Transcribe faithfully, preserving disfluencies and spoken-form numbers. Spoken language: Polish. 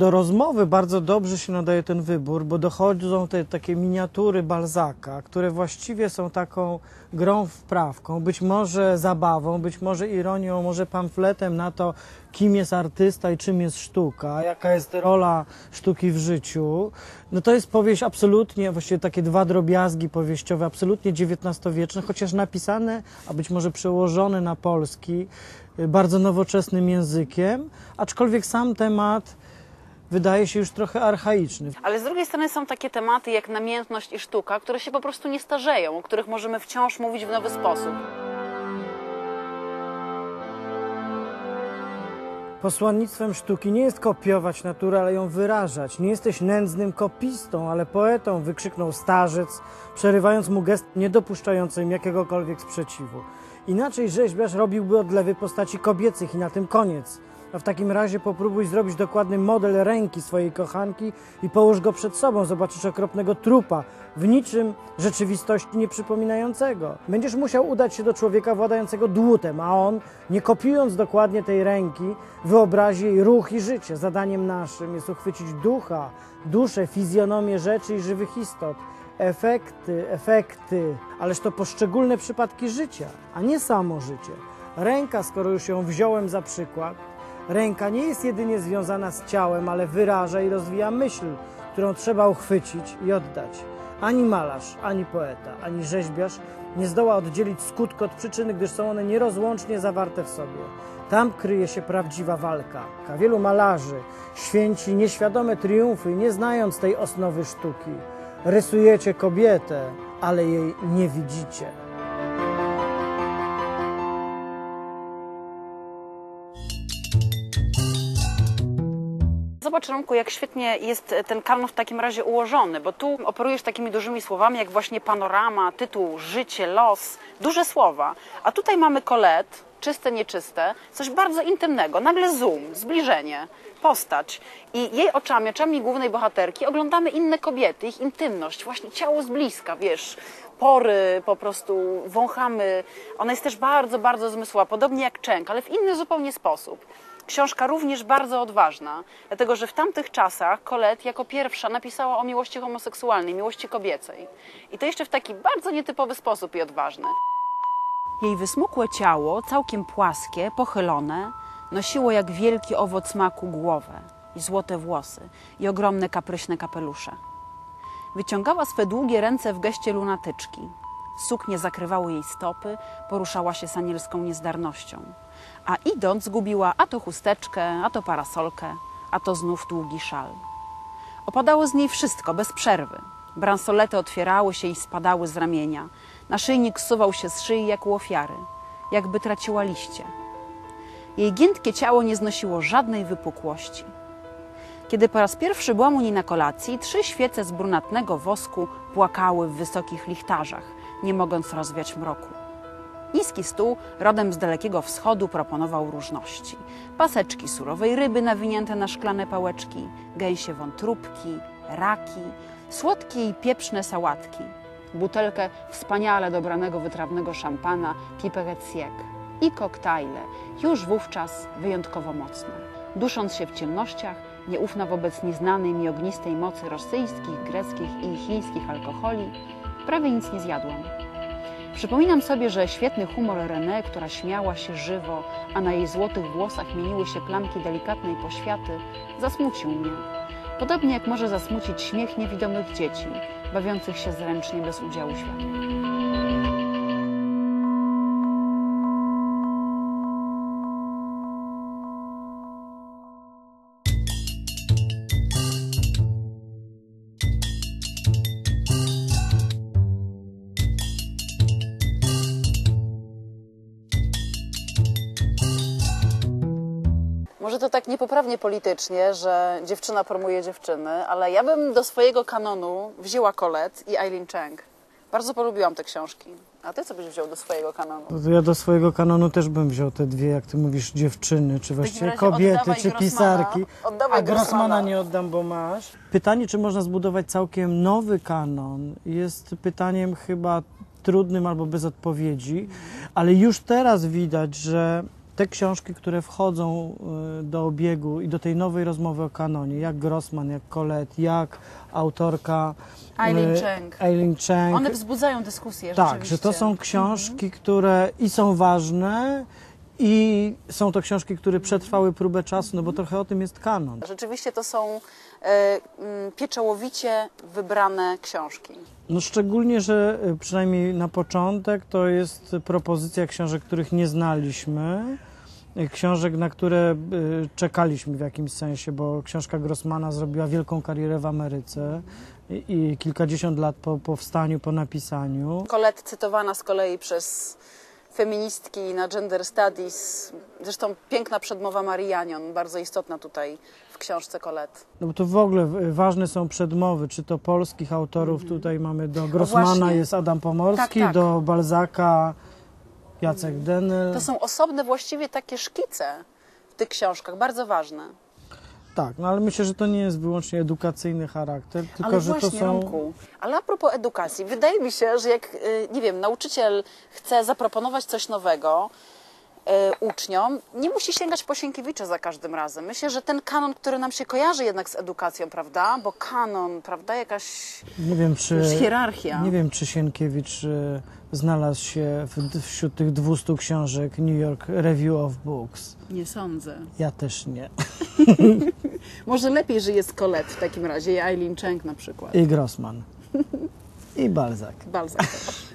Do rozmowy bardzo dobrze się nadaje ten wybór, bo dochodzą te takie miniatury Balzaca, które właściwie są taką grą wprawką, być może zabawą, być może ironią, może pamfletem na to, kim jest artysta i czym jest sztuka, jaka jest rola sztuki w życiu. No to jest powieść absolutnie, właściwie takie dwa drobiazgi powieściowe, absolutnie dziewiętnastowieczne, chociaż napisane, a być może przełożone na polski, bardzo nowoczesnym językiem, aczkolwiek sam temat wydaje się już trochę archaiczny. Ale z drugiej strony są takie tematy jak namiętność i sztuka, które się po prostu nie starzeją, o których możemy wciąż mówić w nowy sposób. Posłannictwem sztuki nie jest kopiować naturę, ale ją wyrażać. Nie jesteś nędznym kopistą, ale poetą, wykrzyknął starzec, przerywając mu gest niedopuszczający im jakiegokolwiek sprzeciwu. Inaczej rzeźbiarz robiłby odlewy postaci kobiecych i na tym koniec. A w takim razie popróbuj zrobić dokładny model ręki swojej kochanki i połóż go przed sobą. Zobaczysz okropnego trupa, w niczym rzeczywistości nie przypominającego. Będziesz musiał udać się do człowieka władającego dłutem, a on, nie kopiując dokładnie tej ręki, wyobrazi jej ruch i życie. Zadaniem naszym jest uchwycić ducha, duszę, fizjonomię rzeczy i żywych istot. Efekty, efekty, ależ to poszczególne przypadki życia, a nie samo życie. Ręka, skoro już ją wziąłem za przykład, ręka nie jest jedynie związana z ciałem, ale wyraża i rozwija myśl, którą trzeba uchwycić i oddać. Ani malarz, ani poeta, ani rzeźbiarz nie zdoła oddzielić skutku od przyczyny, gdyż są one nierozłącznie zawarte w sobie. Tam kryje się prawdziwa walka. Wielu malarzy święci nieświadome triumfy, nie znając tej osnowy sztuki. Rysujecie kobietę, ale jej nie widzicie. Zobacz, Romku, jak świetnie jest ten kanon w takim razie ułożony, bo tu operujesz takimi dużymi słowami jak właśnie panorama, tytuł, życie, los, duże słowa. A tutaj mamy Colette, czyste, nieczyste, coś bardzo intymnego, nagle zoom, zbliżenie, postać. I jej oczami, oczami głównej bohaterki oglądamy inne kobiety, ich intymność, właśnie ciało z bliska, wiesz, pory po prostu wąchamy. Ona jest też bardzo, bardzo zmysłowa, podobnie jak Chang, ale w inny zupełnie sposób. Książka również bardzo odważna, dlatego że w tamtych czasach Colette jako pierwsza napisała o miłości homoseksualnej, miłości kobiecej. I to jeszcze w taki bardzo nietypowy sposób i odważny. Jej wysmukłe ciało, całkiem płaskie, pochylone, nosiło jak wielki owoc maku głowę i złote włosy i ogromne kapryśne kapelusze. Wyciągała swe długie ręce w geście lunatyczki. Suknie zakrywały jej stopy, poruszała się z anielską niezdarnością. A idąc zgubiła a to chusteczkę, a to parasolkę, a to znów długi szal. Opadało z niej wszystko, bez przerwy. Bransolety otwierały się i spadały z ramienia. Naszyjnik zsuwał się z szyi jak u ofiary, jakby traciła liście. Jej giętkie ciało nie znosiło żadnej wypukłości. Kiedy po raz pierwszy byłam u niej na kolacji, trzy świece z brunatnego wosku płakały w wysokich lichtarzach, nie mogąc rozwiać mroku. Niski stół, rodem z Dalekiego Wschodu, proponował różności. Paseczki surowej ryby nawinięte na szklane pałeczki, gęsie wątróbki, raki, słodkie i pieprzne sałatki, butelkę wspaniale dobranego wytrawnego szampana Piperet Sieg i koktajle, już wówczas wyjątkowo mocne. Dusząc się w ciemnościach, nieufna wobec nieznanej mi ognistej mocy rosyjskich, greckich i chińskich alkoholi, prawie nic nie zjadłam. Przypominam sobie, że świetny humor René, która śmiała się żywo, a na jej złotych włosach mieniły się plamki delikatnej poświaty, zasmucił mnie. Podobnie jak może zasmucić śmiech niewidomych dzieci, bawiących się zręcznie bez udziału świata. Może to tak niepoprawnie politycznie, że dziewczyna promuje dziewczyny, ale ja bym do swojego kanonu wzięła Colette i Eileen Chang. Bardzo polubiłam te książki. A ty co byś wziął do swojego kanonu? Ja do swojego kanonu też bym wziął te dwie, jak ty mówisz, dziewczyny, czy właściwie kobiety, czy pisarki. A Grossmana nie oddam, bo masz. Pytanie, czy można zbudować całkiem nowy kanon, jest pytaniem chyba trudnym albo bez odpowiedzi, ale już teraz widać, że te książki, które wchodzą do obiegu i do tej nowej rozmowy o kanonie, jak Grossman, jak Colette, jak autorka Eileen Chang. Eileen Chang. One wzbudzają dyskusję. Tak, że to są książki, mhm. które i są ważne, i są to książki, które przetrwały próbę czasu, no bo trochę o tym jest kanon. Rzeczywiście to są e, pieczołowicie wybrane książki. No szczególnie, że przynajmniej na początek to jest propozycja książek, których nie znaliśmy. Książek, na które czekaliśmy w jakimś sensie, bo książka Grossmana zrobiła wielką karierę w Ameryce i, i kilkadziesiąt lat po powstaniu, po napisaniu. Colette cytowana z kolei przez feministki na gender studies, zresztą piękna przedmowa Marianion, bardzo istotna tutaj w książce Colette. No bo to w ogóle ważne są przedmowy, czy to polskich autorów, mhm. tutaj mamy do Grossmana jest Adam Pomorski, tak, tak. do Balzaka Jacek mhm. Denel. To są osobne właściwie takie szkice w tych książkach, bardzo ważne. Tak, no ale myślę, że to nie jest wyłącznie edukacyjny charakter, tylko ale że właśnie, to są... Romku, ale a propos edukacji, wydaje mi się, że jak, nie wiem, nauczyciel chce zaproponować coś nowego uczniom, nie musi sięgać po Sienkiewicza za każdym razem. Myślę, że ten kanon, który nam się kojarzy jednak z edukacją, prawda? Bo kanon, prawda, jakaś nie wiem, czy, hierarchia. Nie wiem, czy Sienkiewicz znalazł się w, wśród tych dwustu książek New York Review of Books. Nie sądzę. Ja też nie. Może lepiej, że jest Colette w takim razie, Eileen Chang na przykład. I Grossman. I Balzac. Balzac też.